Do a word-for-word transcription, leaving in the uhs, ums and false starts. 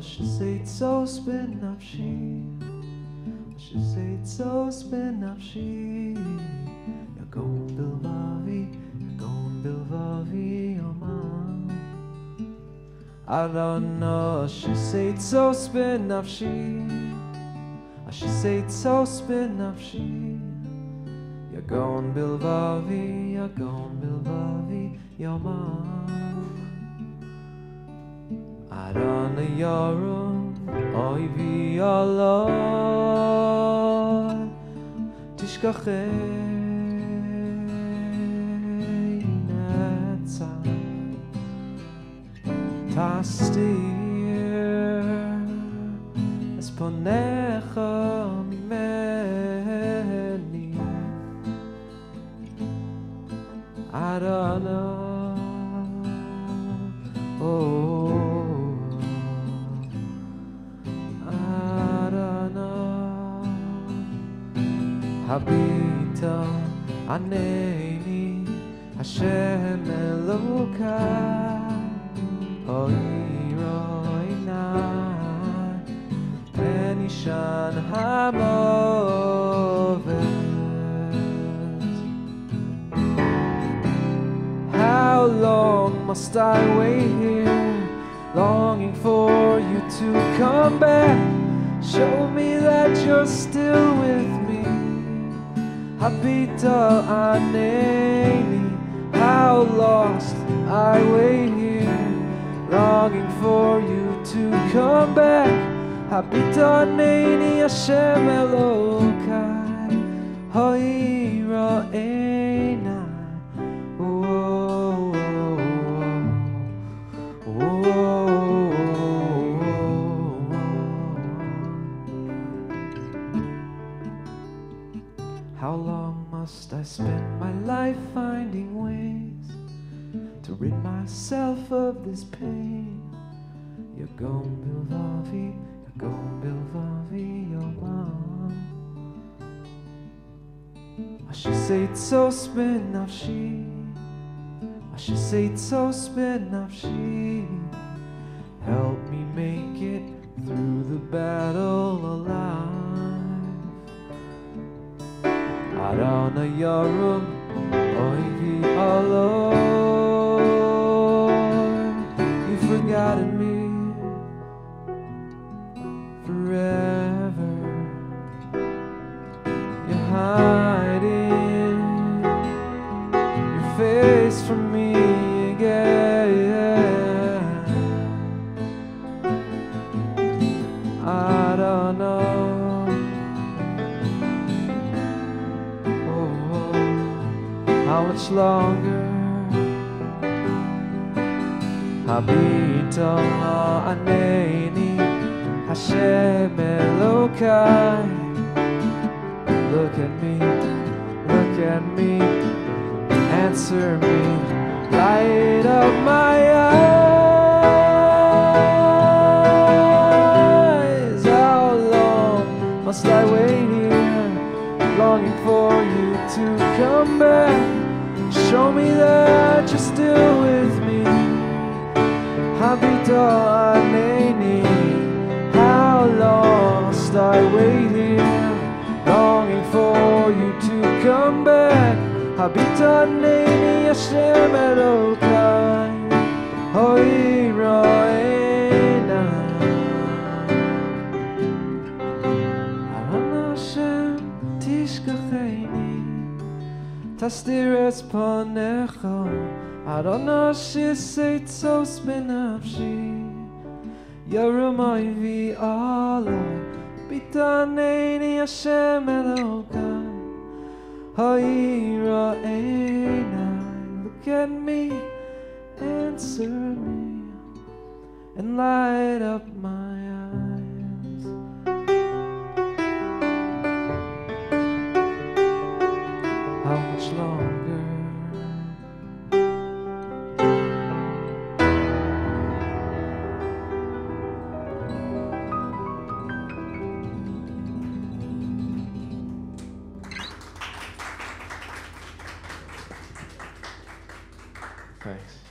Shezitzos benafshi, Shezitzos benafshi, Yarum Bilvavi, Yarum Bilvavi, Yomam. Ad Ana, Shezitzos benafshi, Shezitzos benafshi, Yarum Bilvavi, Yarum Bilvavi, Yomam. Ad Ana Yarum Oiki alo Tishkachei Netzach Tastir Es Ponecha Mimeni Ad Ana Oh Habita aneni, Hashem Elokai, Oiroinai, Penishan Hamovet. How long must I wait here, longing for you to come back? Show me that you're still with me. Habita aneni, how lost I wait here, longing for you to come back. Habita aneni, Hashem Elokai, hoiroena. How long must I spend my life finding ways to rid myself of this pain? Yarum Bilvavi, Yarum Bilvavi, Yomam. Ashitzos benafshi, Ashitzos benafshi. Help me make it through the battle alive. Ad Ana Yarum Oiki alo. You've forgotten me forever. You're hiding your face from me again. I don't know. How much longer? Habita aneni, Hashem Elokai. Look at me, look at me, answer me, light up my eyes. How long must I wait here, longing for you to come back? Show me that you're still with me. Habita aneni, how lost I wait here, longing for you to come back. Habita aneni, Hashem Elokai, hoiroena. Ad Ana Hashem tishkacheini, Tastir es panecha, Ad Ana shezitzos benafshi, Yarum Oiki alo, Habita aneni, Hashem Elokai, hoiroena. Look at me, answer me, and light up my longer. Thanks.